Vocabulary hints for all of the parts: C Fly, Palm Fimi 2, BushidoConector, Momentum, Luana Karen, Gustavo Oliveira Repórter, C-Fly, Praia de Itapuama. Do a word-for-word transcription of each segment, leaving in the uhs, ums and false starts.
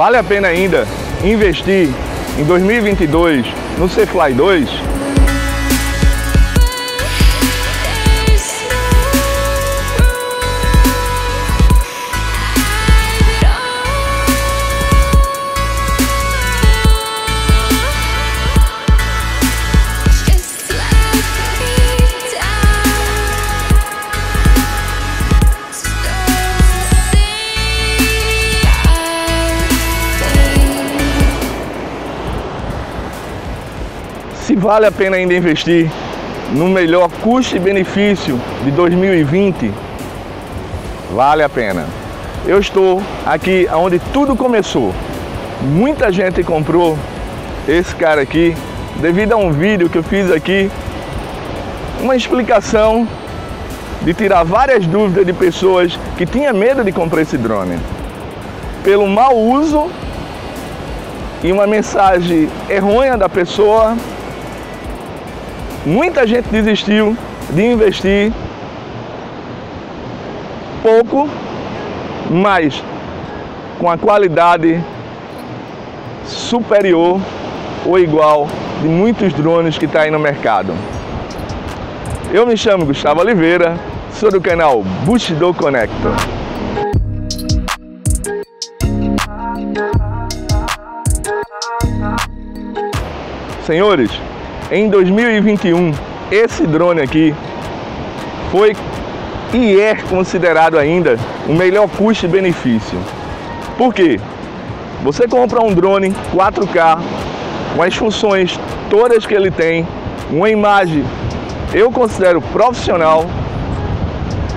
vale a pena ainda investir em dois mil e vinte e dois no C Fly dois? Se vale a pena ainda investir no melhor custo e benefício de dois mil e vinte, vale a pena. Eu estou aqui onde tudo começou. Muita gente comprou esse cara aqui devido a um vídeo que eu fiz aqui, uma explicação de tirar várias dúvidas de pessoas que tinham medo de comprar esse drone, pelo mau uso e uma mensagem errônea da pessoa. Muita gente desistiu de investir pouco, mas com a qualidade superior ou igual de muitos drones que estão aí no mercado. Eu me chamo Gustavo Oliveira, sou do canal BushidoConector. Senhores, em dois mil e vinte e um, esse drone aqui foi e é considerado ainda o melhor custo e benefício. Por quê? Você compra um drone quatro K, com as funções todas que ele tem, uma imagem, eu considero profissional,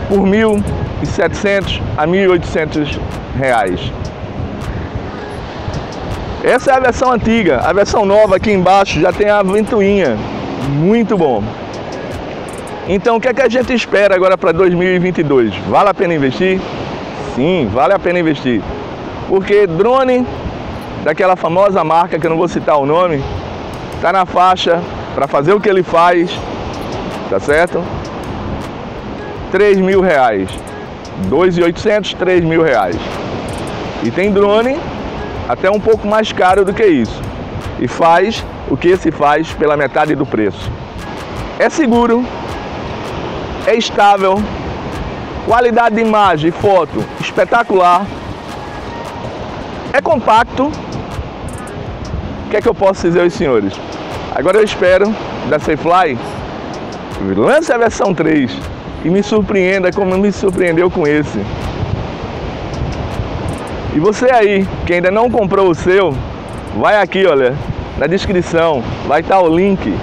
por mil e setecentos a mil e oitocentos reais. Essa é a versão antiga, a versão nova aqui embaixo já tem a ventoinha, muito bom. Então o que é que a gente espera agora para dois mil e vinte e dois? Vale a pena investir? Sim, vale a pena investir. Porque drone daquela famosa marca, que eu não vou citar o nome, está na faixa para fazer o que ele faz, tá certo? três mil reais, dois mil e oitocentos, três mil reais. E tem drone até um pouco mais caro do que isso, e faz o que se faz pela metade do preço. É seguro, é estável, qualidade de imagem e foto espetacular, é compacto. O que é que eu posso dizer aos senhores? Agora eu espero da C Fly lance a versão três e me surpreenda como me surpreendeu com esse. E você aí, que ainda não comprou o seu, vai aqui, olha, na descrição, vai estar o link.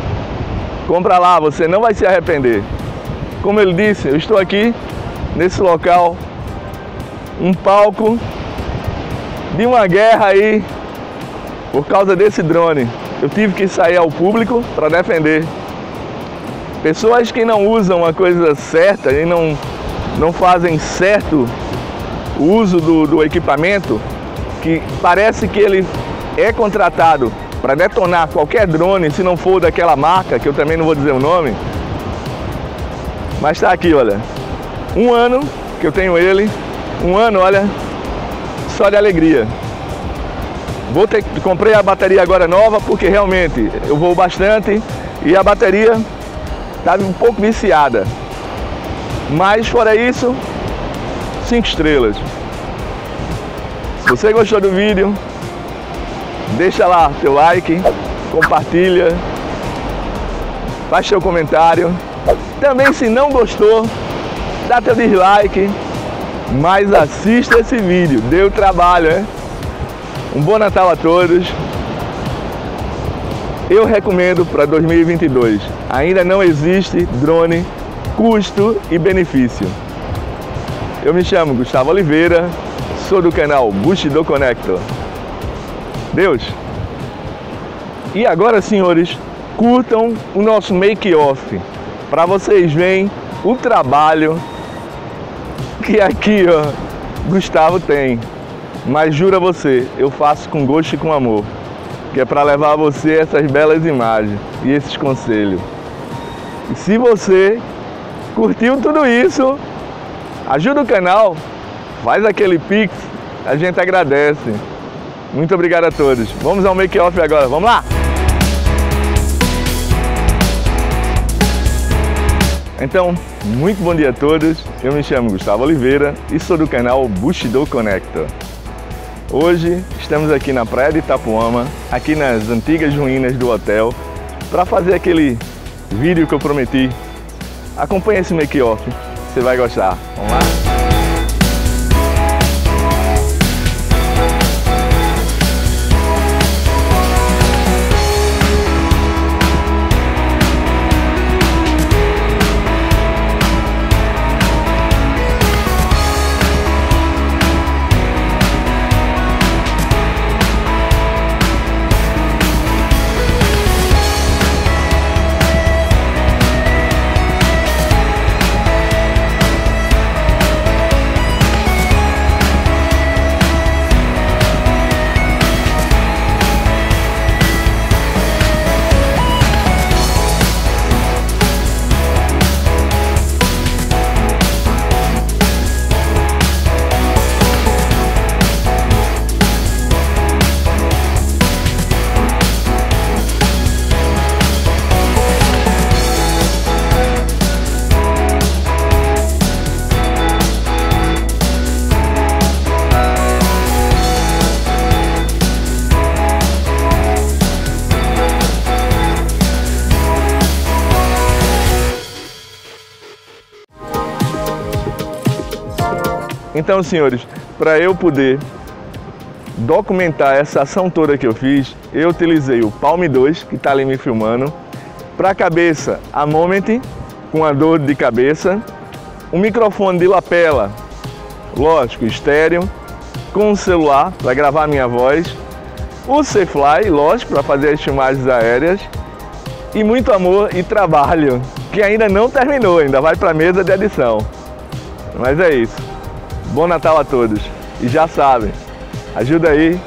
Compra lá, você não vai se arrepender. Como ele disse, eu estou aqui, nesse local, um palco de uma guerra aí, por causa desse drone. Eu tive que sair ao público para defender. Pessoas que não usam a coisa certa e não, não fazem certo o uso do, do equipamento, que parece que ele é contratado para detonar qualquer drone, se não for daquela marca, que eu também não vou dizer o nome. Mas está aqui, olha, um ano que eu tenho ele, um ano, olha, só de alegria. Vou ter, comprei a bateria agora nova, porque realmente eu vou bastante e a bateria está um pouco viciada. Mas fora isso, cinco estrelas. Se você gostou do vídeo, deixa lá teu like, compartilha, faz seu comentário. Também, se não gostou, dá teu dislike, mas assista esse vídeo, deu trabalho, né? Um bom Natal a todos. Eu recomendo para dois mil e vinte e dois. Ainda não existe drone custo e benefício. Eu me chamo Gustavo Oliveira, sou do canal BushidoConector. Deus! E agora, senhores, curtam o nosso make-off, para vocês verem o trabalho que aqui, ó, Gustavo tem. Mas juro a você, eu faço com gosto e com amor, que é para levar a você essas belas imagens e esses conselhos. E se você curtiu tudo isso, ajuda o canal, faz aquele pix, a gente agradece. Muito obrigado a todos. Vamos ao make-off agora, vamos lá! Então, muito bom dia a todos. Eu me chamo Gustavo Oliveira e sou do canal BushidoConector. Hoje estamos aqui na Praia de Itapuama, aqui nas antigas ruínas do hotel, para fazer aquele vídeo que eu prometi. Acompanhe esse make-off, você vai gostar. Vamos lá? Então, senhores, para eu poder documentar essa ação toda que eu fiz, eu utilizei o Palm dois, que está ali me filmando, para a cabeça a Momentum, com a dor de cabeça, um microfone de lapela, lógico, estéreo, com um celular para gravar minha voz, o C-Fly, lógico, para fazer as filmagens aéreas, e muito amor e trabalho, que ainda não terminou, ainda vai para a mesa de edição. Mas é isso. Bom Natal a todos, e já sabem, ajuda aí,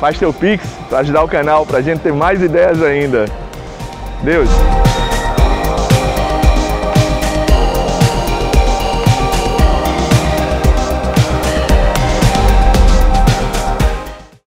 faz teu Pix para ajudar o canal, para a gente ter mais ideias ainda. Deus!